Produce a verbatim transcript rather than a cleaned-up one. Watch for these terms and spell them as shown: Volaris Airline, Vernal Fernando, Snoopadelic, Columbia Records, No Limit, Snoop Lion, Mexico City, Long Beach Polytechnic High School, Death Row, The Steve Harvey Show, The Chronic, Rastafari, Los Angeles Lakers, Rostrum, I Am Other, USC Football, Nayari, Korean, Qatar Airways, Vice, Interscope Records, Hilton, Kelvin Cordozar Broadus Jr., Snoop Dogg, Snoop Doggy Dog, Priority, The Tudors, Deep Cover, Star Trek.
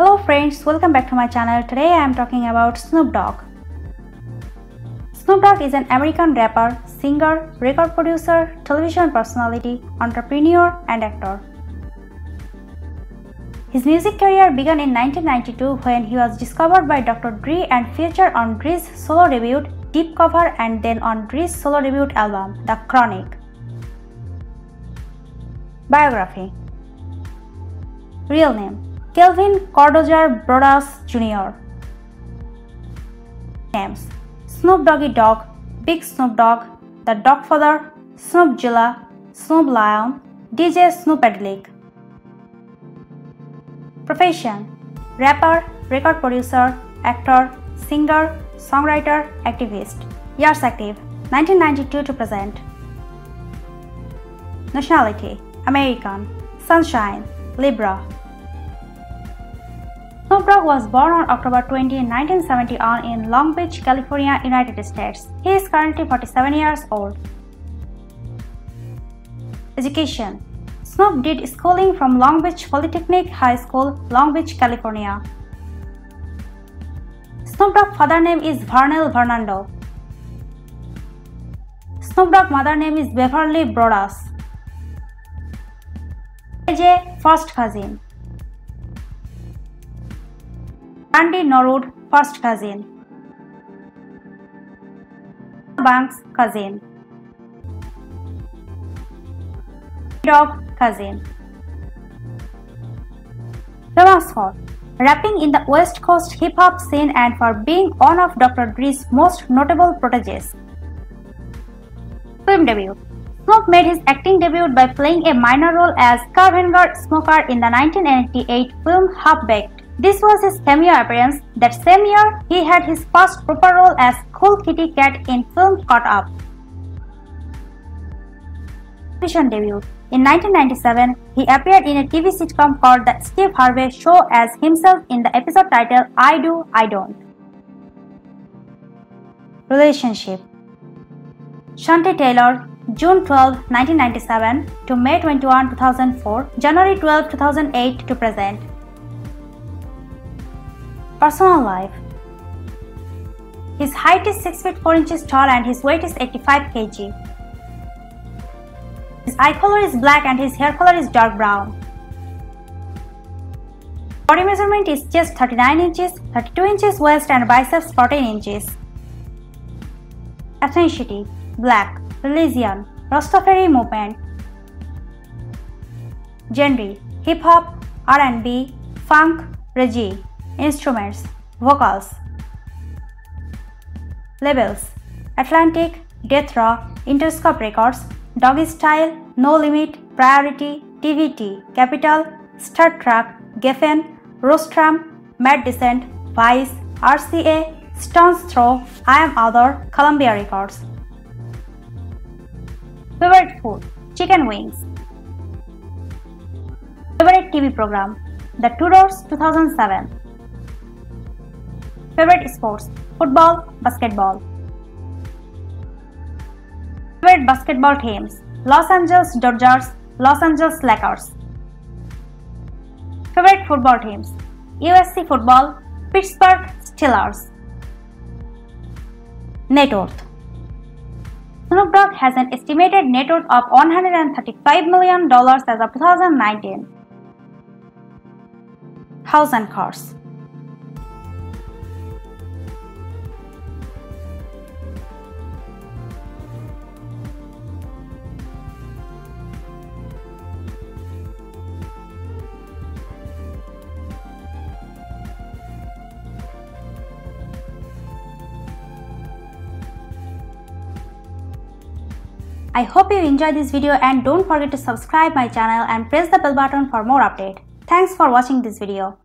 Hello friends, welcome back to my channel. Today I am talking about Snoop Dogg. Snoop Dogg is an American rapper, singer, record producer, television personality, entrepreneur and actor. His music career began in nineteen ninety-two when he was discovered by Doctor Dre and featured on Dre's solo debut, Deep Cover, and then on Dre's solo debut album, The Chronic. Biography. Real name: Kelvin Cordozar Broadus Junior Names: Snoop Doggy Dog, Big Snoop Dogg, The Dogfather, Snoopzilla, Snoop Lion, D J Snoopadelic. Profession: rapper, record producer, actor, singer, songwriter, activist. Years active: nineteen ninety-two to present. Nationality: American. Sunshine: Libra. Snoop Dogg was born on October twentieth, nineteen seventy-one in Long Beach, California, United States. He is currently forty-seven years old. Education. Snoop did schooling from Long Beach Polytechnic High School, Long Beach, California. Snoop Dogg's father name is Vernal Fernando. Snoop Dogg's mother name is Beverly Brodas. A J, first cousin. Randy Norwood, first cousin. Banks, cousin. Dog, cousin. Famous for rapping in the West Coast hip hop scene and for being one of Doctor Dre's most notable proteges. Film debut. Snoop made his acting debut by playing a minor role as Cavengard Smoker in the nineteen eighty-eight film Half Baked. This was his cameo appearance. That same year, he had his first proper role as Cool Kitty Cat in film Caught Up. Television debut. In nineteen ninety-seven, he appeared in a T V sitcom called The Steve Harvey Show as himself in the episode titled I Do, I Don't. Relationship. Shante Taylor, June twelfth, nineteen ninety-seven to May twenty-first, two thousand four, January twelfth, two thousand eight to present. Personal life. His height is six feet four inches tall and his weight is eighty-five kilograms. His eye color is black and his hair color is dark brown. Body measurement is chest thirty-nine inches, thirty-two inches waist and biceps fourteen inches. Ethnicity: black. Religion: Rastafari movement. Genre: hip hop, R and B, funk, reggae. Instruments: vocals. Labels: Atlantic, Death Row, Interscope Records, Doggy Style, No Limit, Priority, T V T, Capital, Star Trek, Geffen, Rostrum, Mad Descent, Vice, R C A, Stone's Throw, I Am Other, Columbia Records. Favorite food: chicken wings. Favorite T V program: The Tudors, two thousand seven. Favorite sports: football, basketball. Favorite basketball teams: Los Angeles Dodgers, Los Angeles Lakers. Favorite football teams: U S C football, Pittsburgh Steelers. Net worth. Snoop Dogg has an estimated net worth of one hundred thirty-five million dollars as of two thousand nineteen. House and cars. I hope you enjoyed this video and don't forget to subscribe my channel and press the bell button for more update. Thanks for watching this video.